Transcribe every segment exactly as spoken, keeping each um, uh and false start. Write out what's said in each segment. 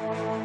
About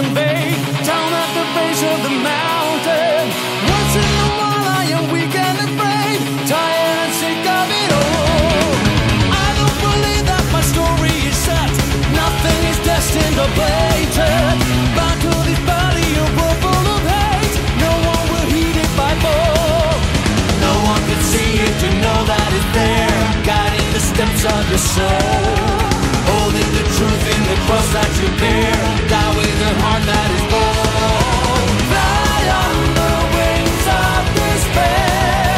and vague, down at the base of the mountain. Once in a while I am weak and afraid, tired and sick of it all. I don't believe that my story is set. Nothing is destined or blatant. Bound to this body, a world full of hate. No one will heed it by fall. No one could see it to know that it's there, guiding the steps of your soul. Holding the truth in the cross that you bear, die with a heart that is born. Fly on the wings of despair,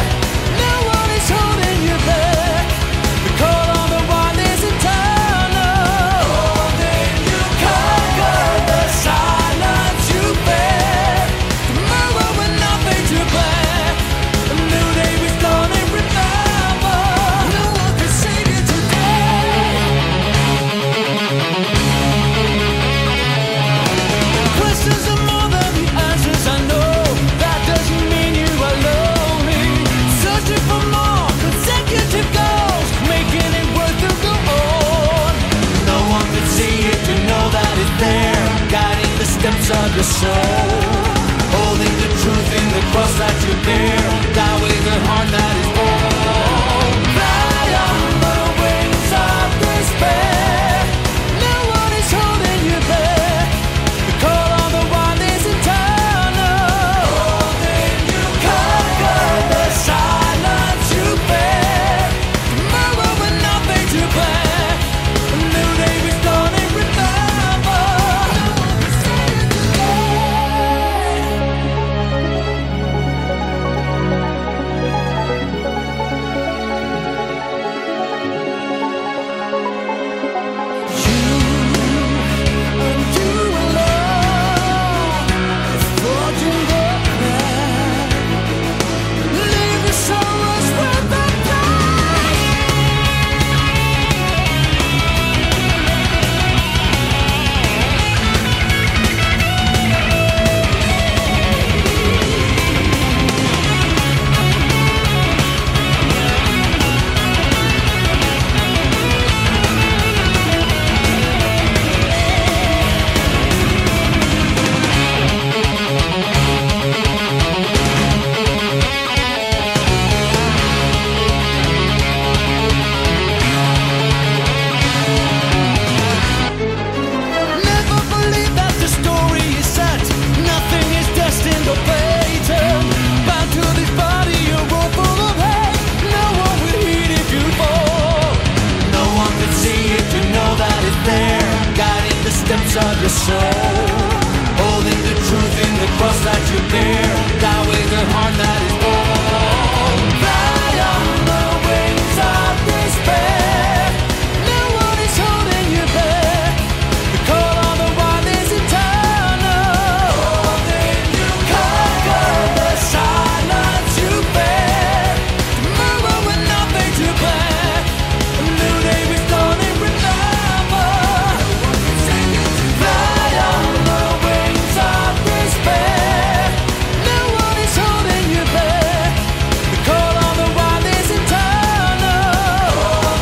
no one is holding you back. The call on the wild is eternal. Oh, then you conquer the silence you bear. Tomorrow will not be too black. A new day is dawning, remember. No one can save you today. Questions are more than the answers, I know. That doesn't mean you are lonely. Searching for more consecutive goals, making it worth to go on. No one could see it to know that it's there, guiding the steps of your soul. Holding the truth in the cross that you bear, die with a heart that is born. Fly on the wings of despair, no one is holding you back. The call on the wild is eternal. Oh, then you conquer the silence you bear. Tomorrow will not be too black. A new day is dawning, remember. No one can save you today. Never believe that the story is set. Nothing is destined or fated. Bound to this body, a world full of hate. No one will heed if you fall. No one could see it to know that it's there, guiding the steps of your soul. Holding the truth in the cross that you bear, die with a heart that is born. Fly on the wings of despair, no one is holding you back. The call on the wild is eternal. Oh, then you conquer the silence you bear. Tomorrow will not be too black. A new day is dawning, remember. No one can save you today. Fly on the wings of despair, no one is holding you back. The call on the wild is eternal. Oh,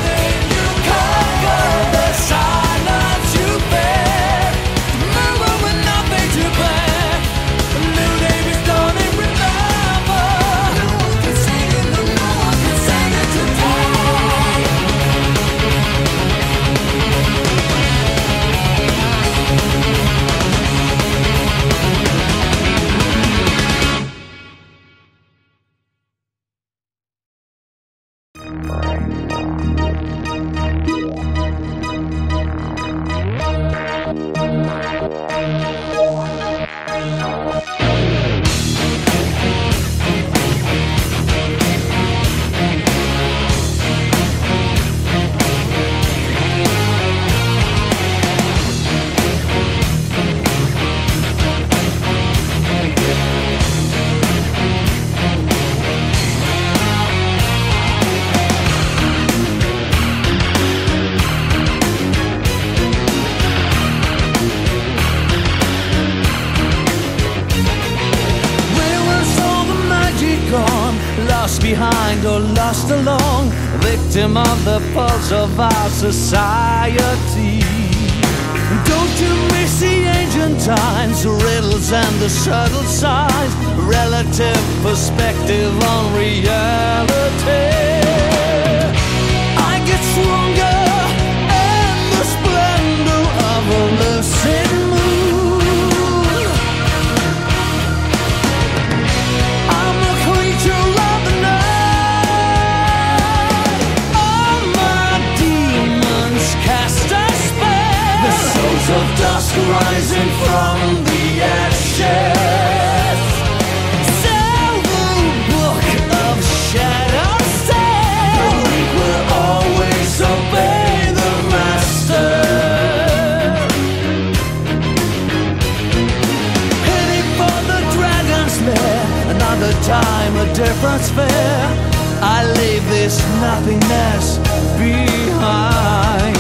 then you conquer the silence you bear. Tomorrow will not be too black. A new day is dawning, remember. No one can save you, no one can save you today. Where was all the magic gone? Lost behind or lost along, victim of the pulse of our society. Don't you miss the ancient valentines, riddles and the subtle signs, relative perspective on reality. I get stronger in the splendor of a lucid moon. I'm a creature of the night. All my demons cast a spell. The souls of dusk rising from the ashes. Sell the book of shadows. Time, a different sphere. I leave this nothingness behind.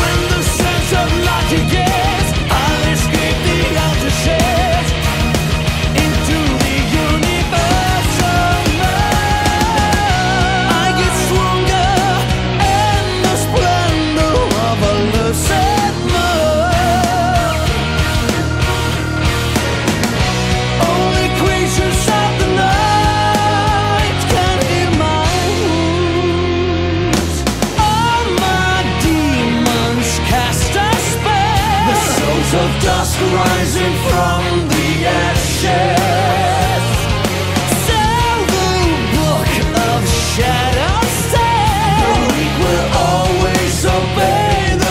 When the sense of logic is, I'll escape the outer sheds into the universe of mine. I get stronger in the splendor of a lucid moon. Only creatures of the night. Of dusk rising from the ashes, sell the book of shadows. Sell. The weak will always obey the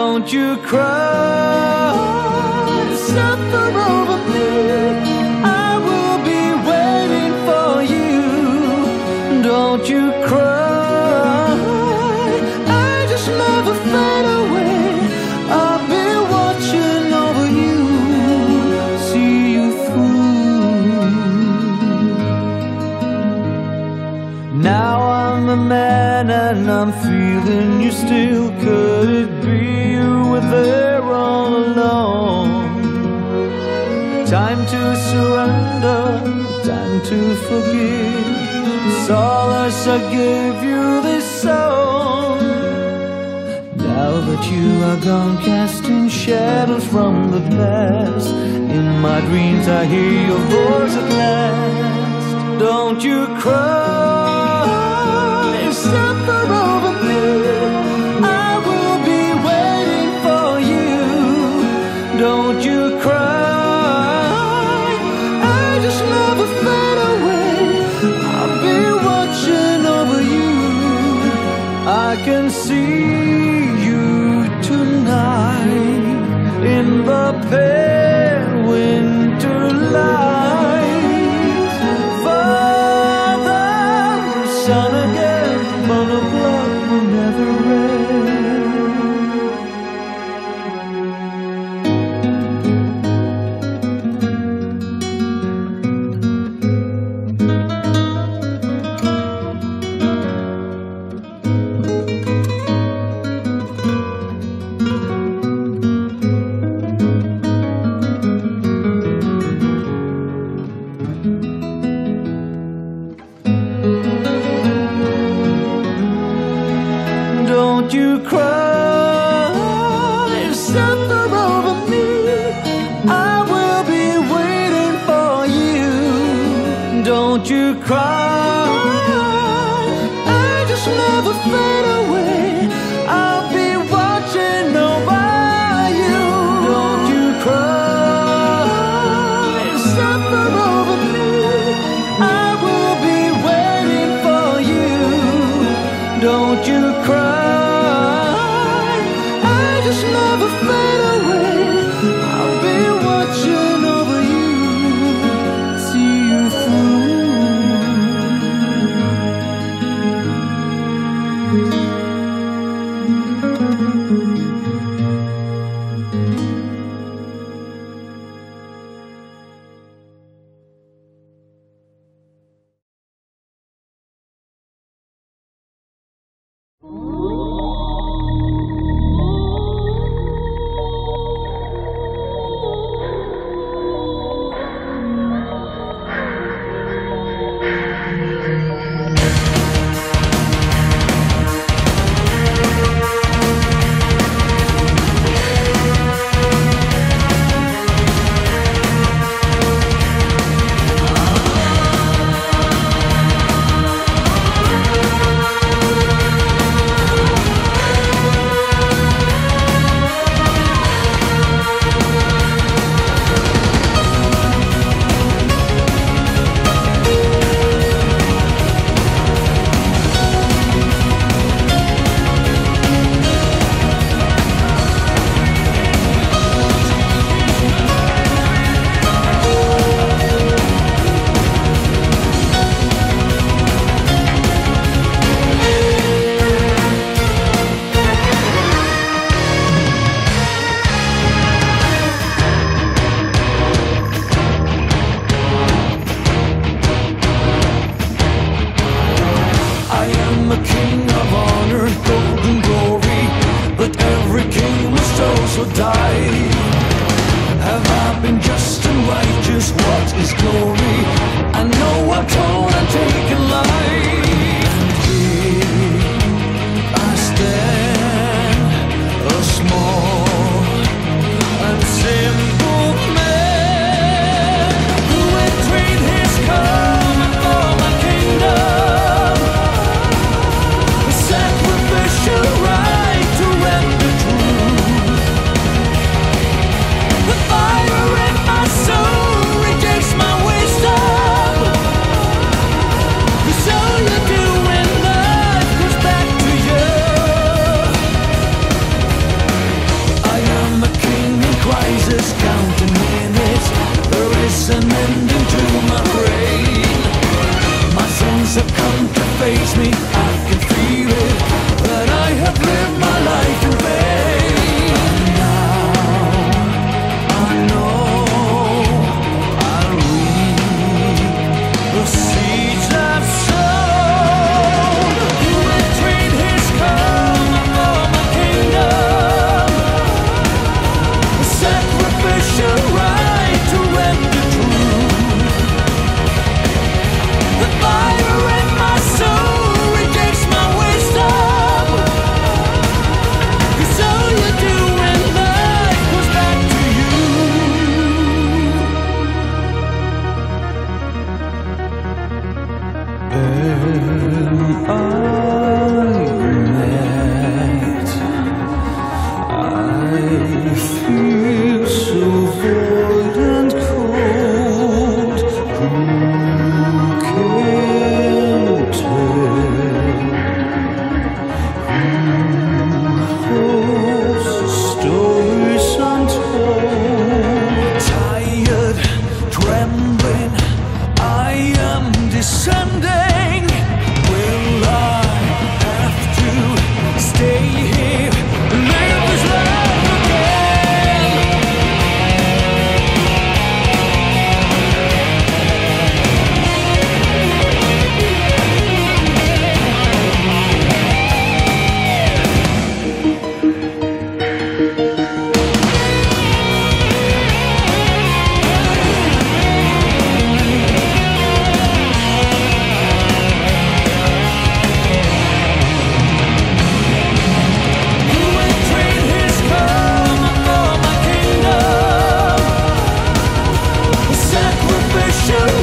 Don't you cry, suffer over me. I will be waiting for you. Don't you cry, I just never fade away. I've been watching over you, see you through. Now I'm a man and I'm feeling you still. Could it be you were there all along? Time to surrender, time to forgive. Solace I gave you this song. Now that you are gone, casting shadows from the past, in my dreams I hear your voice at last. Don't you cry, it's suffer over me. I will be waiting for you. Don't you cry, I just never fade away. I'll be watching over you. I can see you tonight in the pale winter light. Father, son again, but a blood will never you cry, if suffer over me. I will be waiting for you. Don't you cry, I just never fade away. I'll be watching over you. Don't you cry, if suffer over me. I will be waiting for you. Don't you cry, never fade away. I'll be watching over you, see you through. The fire in my soul rejects my wisdom. faze me. I can feel it, but I have lived my life in vain. Now I know I'll reap the seeds I've sown. The train has come for my kingdom, a sacrificial right to end the truth. The fire and my soul rejects my wisdom, 'cause all you do in life goes back to you. Am I mad? I feel so void and cold. Who can tell? Who holds the stories untold? Tired, trembling, I am descending. Will I have to stay here and live this life again? The train has come for my kingdom, a sacrificial right to end the truth. The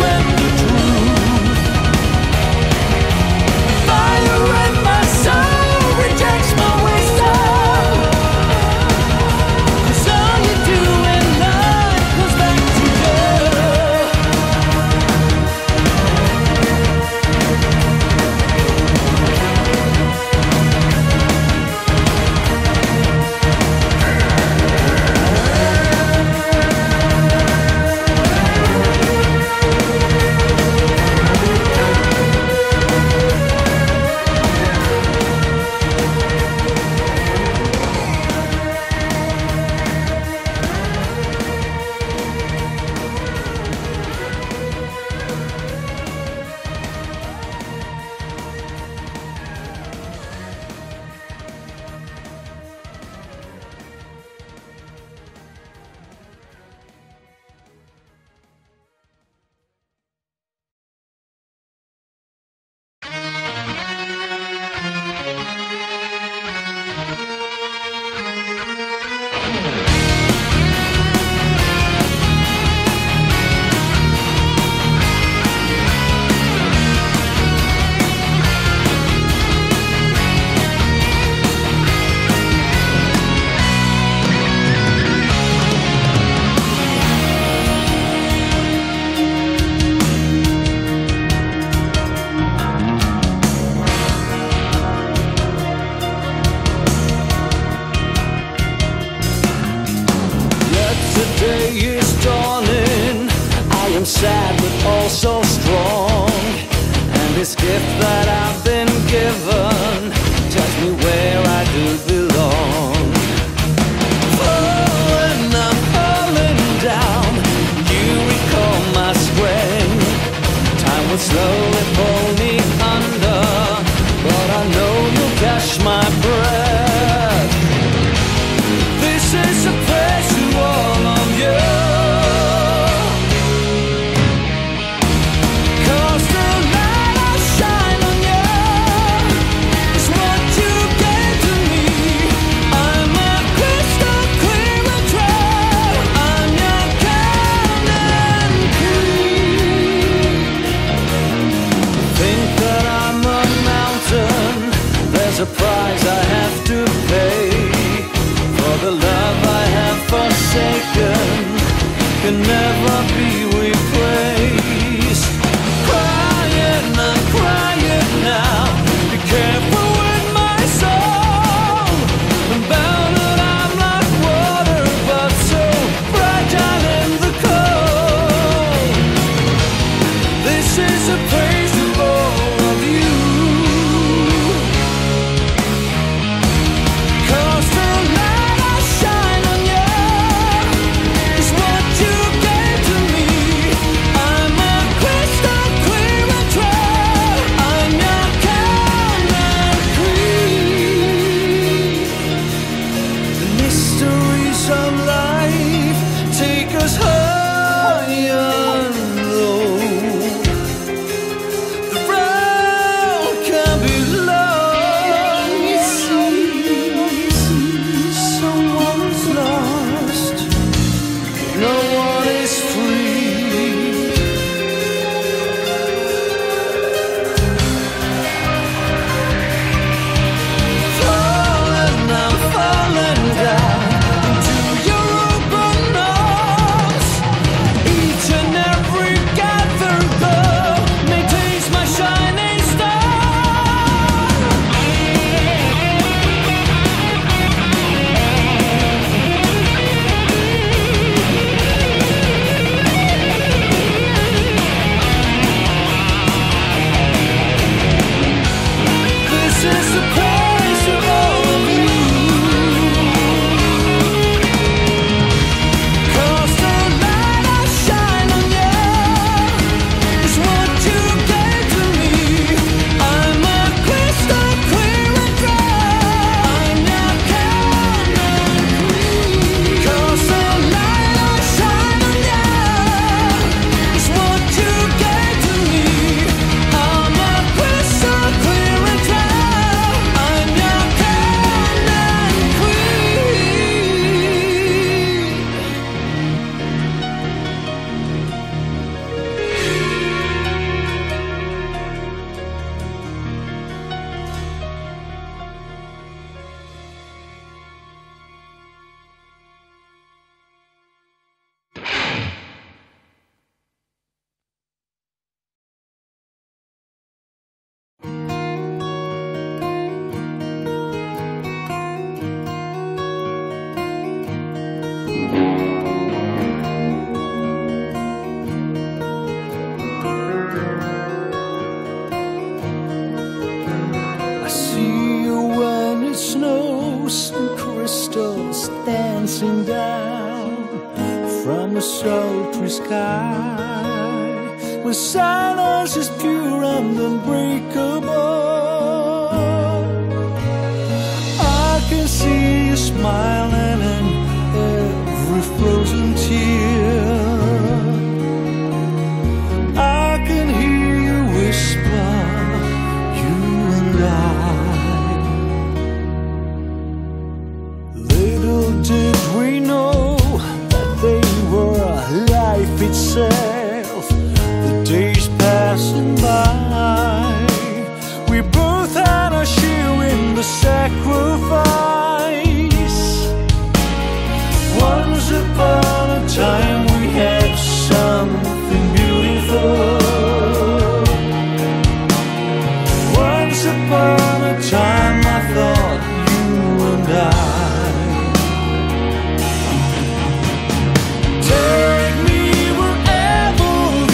fire in my soul rejects my wisdom, 'cause all you do in life goes back to you. Yet the day is dawning. I am sad but also strong, and this gift that I've been given tells me where I do belong. Falling, I'm falling down. You recall my strength. Time will slowly pull me under, but I know you'll catch my breath. This is a prayer to all of you, 'cause the light I shine on you is what you gave to me. I'm a crystal clear and true. I'm your cannon queen. Think that I'm a mountain. There's a price I have to pay for the love I have forsaken. Can never be replaced. Crying, I'm crying now. Be careful with my soul. I'm bound and I'm like water, but so fragile in the cold. This is a praise to all. sultry sky, where silence is pure and unbreakable. I can see you smiling in every frozen tear. I can hear you whisper, you and I. Little did we know that they were life itself, the days passing by. We both had our share in the sacrifice. Once upon a time we had something beautiful. Once upon a time I thought you and I. Flying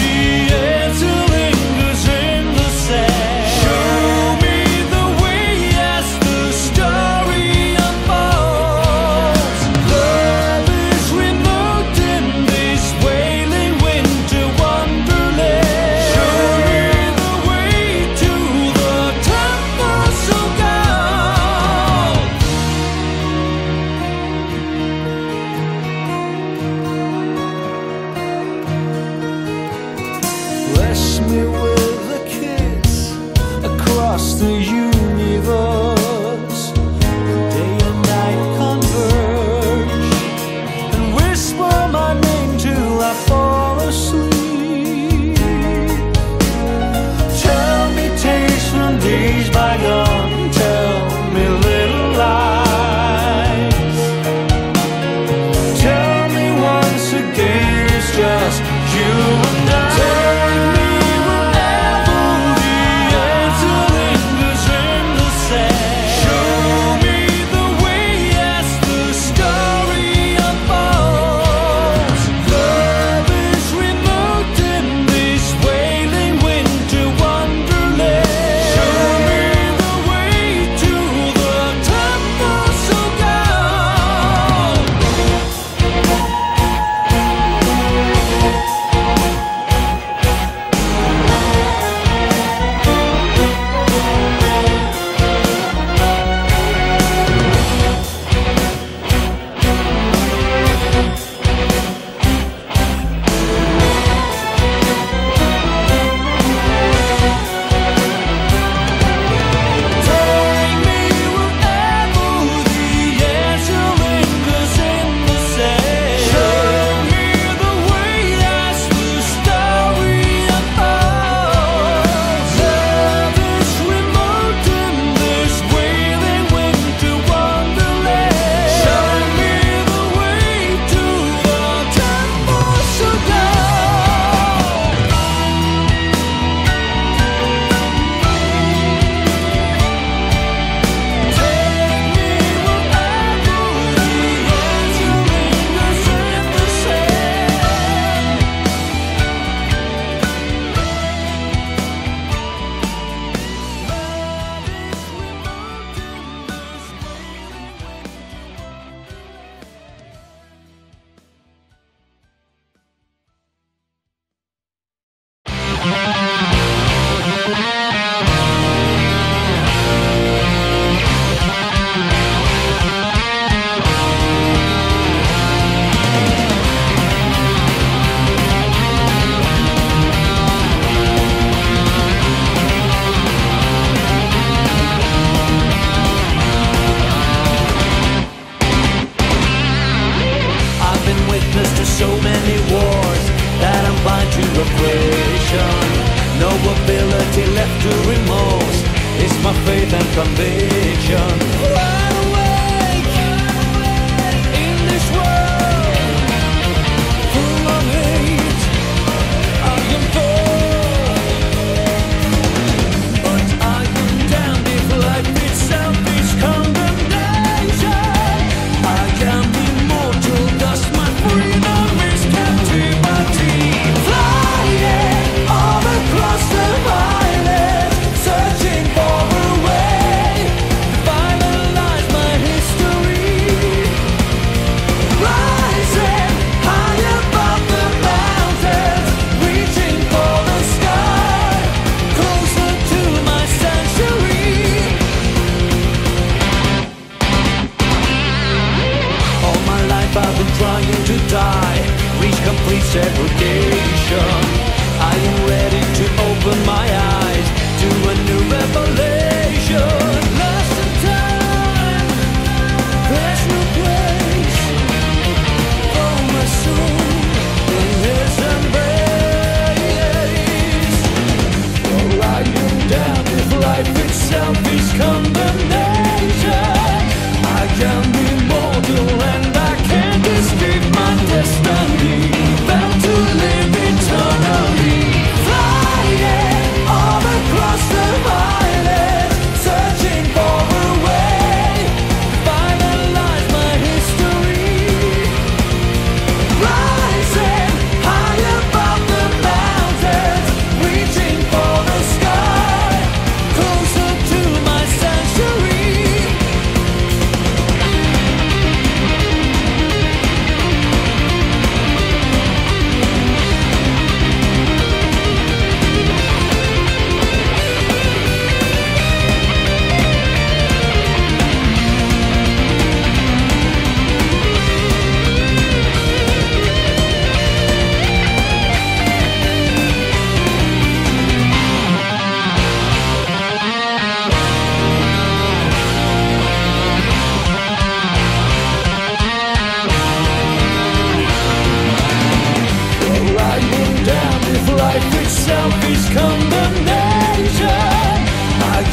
all across the island, searching for a way.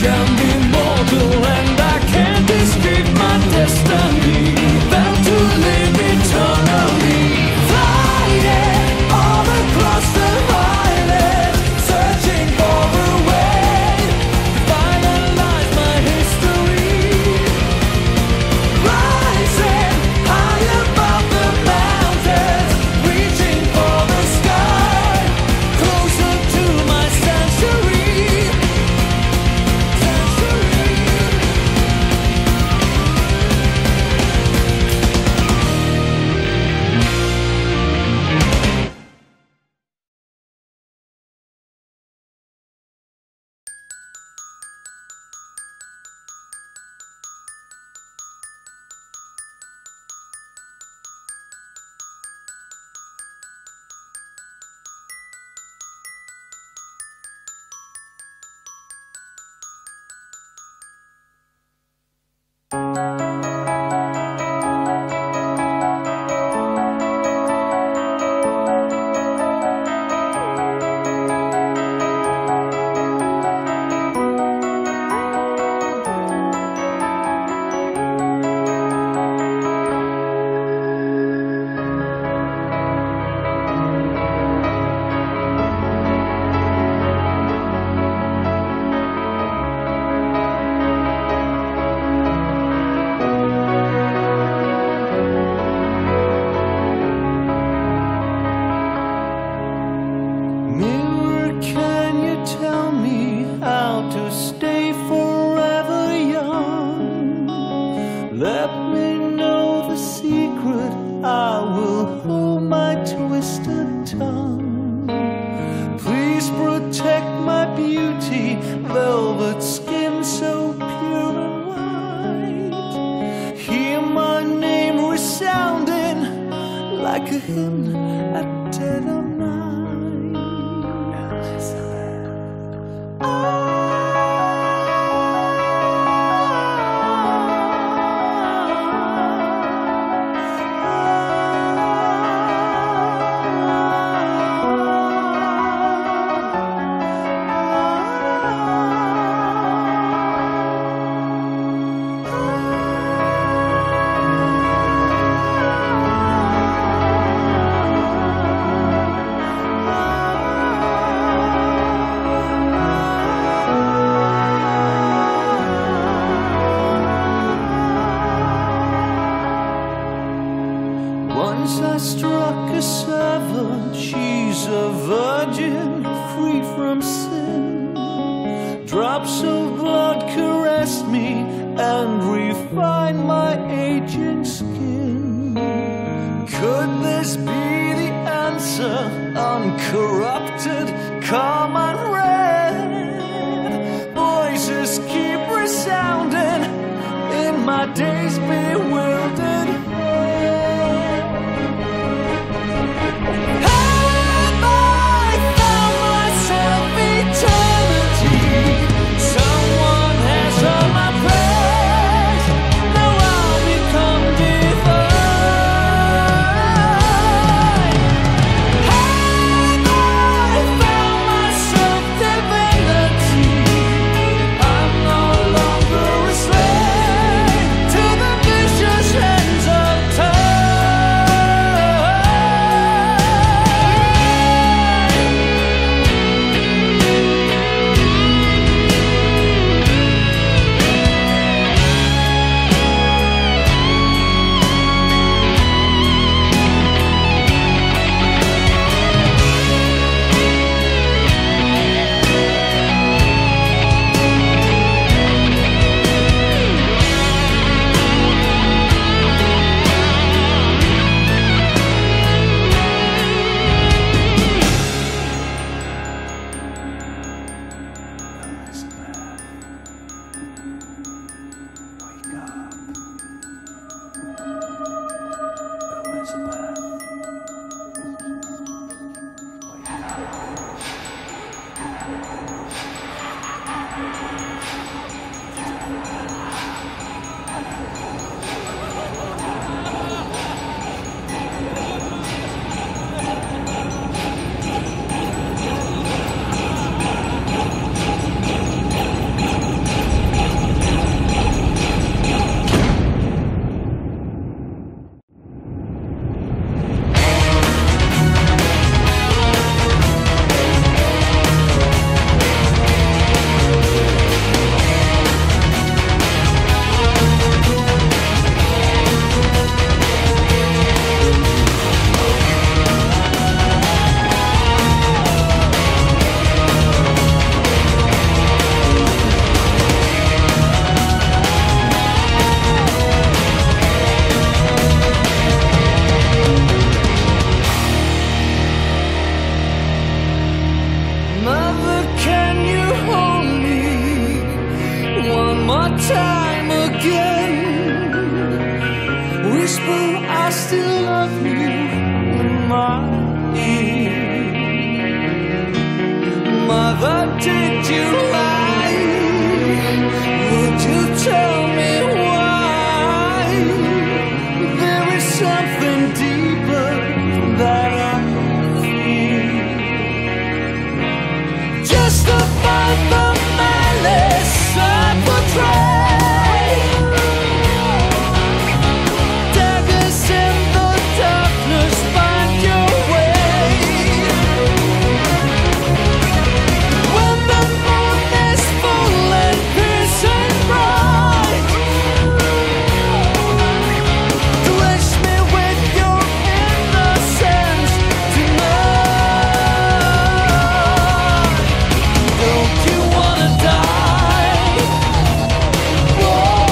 can be mortal, and I can't escape my destiny, bound to live eternally. Flying all across the island, searching for a way to finalize my history. Rising high above the mountains, reaching for the sky, closer to my century. our time again. Whisper, I still love you in my ear. Mother, did you lie? Would you tell me why? There is something deeper that I feel. Justify the malice I portray. Daggers in the darkness, find your way. When the moon is full and piercing bright, drench me with your innocence tonight. Don't you wanna die? Fire!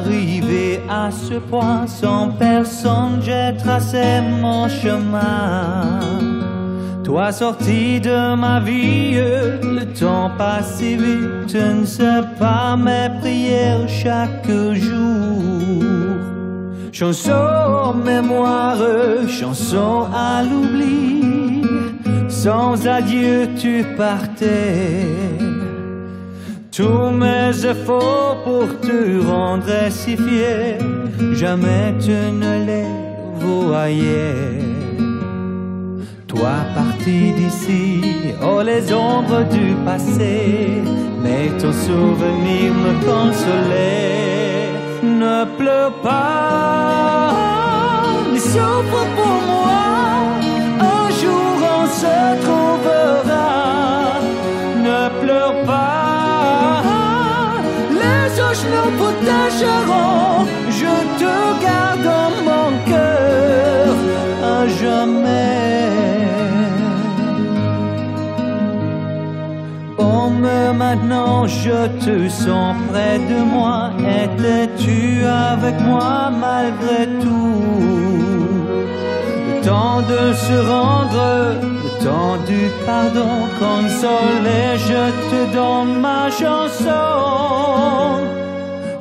Arrivé à ce point, sans personne, j'ai tracé mon chemin. Toi sorti de ma vie, le temps passe si vite. Je ne sais pas mes prières chaque jour. Chanson mémoire, chanson à l'oubli. Sans adieu tu partais. Tous mes efforts pour te rendre si fier, jamais tu ne les voyais. Toi parti d'ici, oh les ombres du passé, mais ton souvenir me consolait. Ne pleure pas, ne souffre pour moi, un jour on se trouvera. Ne pleure pas, nous protégerons, je te garde dans mon cœur à jamais. Oh mais maintenant je te sens près de moi, étais-tu avec moi malgré tout? Le temps de se rendre, le temps du pardon, consoler, je te donne ma chanson.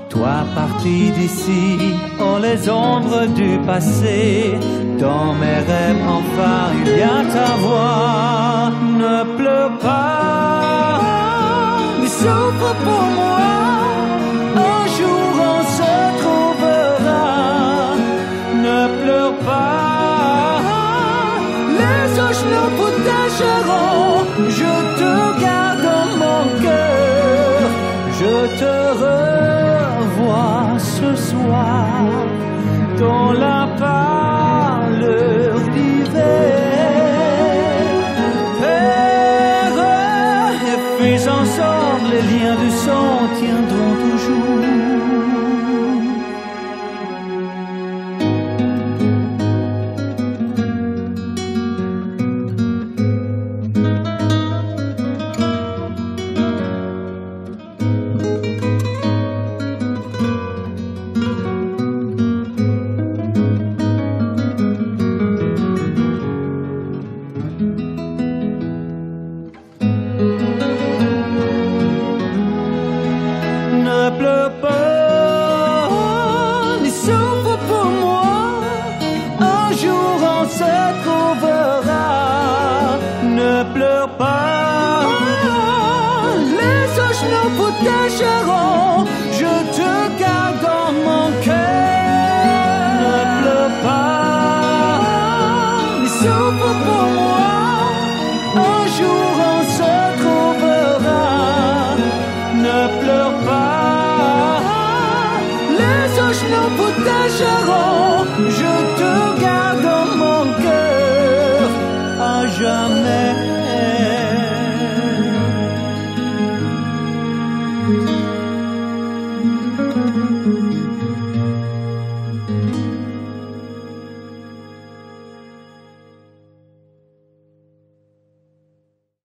Toi parti d'ici, oh les ombres du passé, dans mes rêves enfin il y a ta voix. Ne pleure pas, ne souffre pour moi, un jour on se trouvera. Ne pleure pas, les anges nous protégeront, je te garde dans mon cœur, je te remercie. Ce soir, dans la pâleur d'hiver, Père et fils ensemble, les liens du sang tiendront je te garde dans mon cœur à jamais.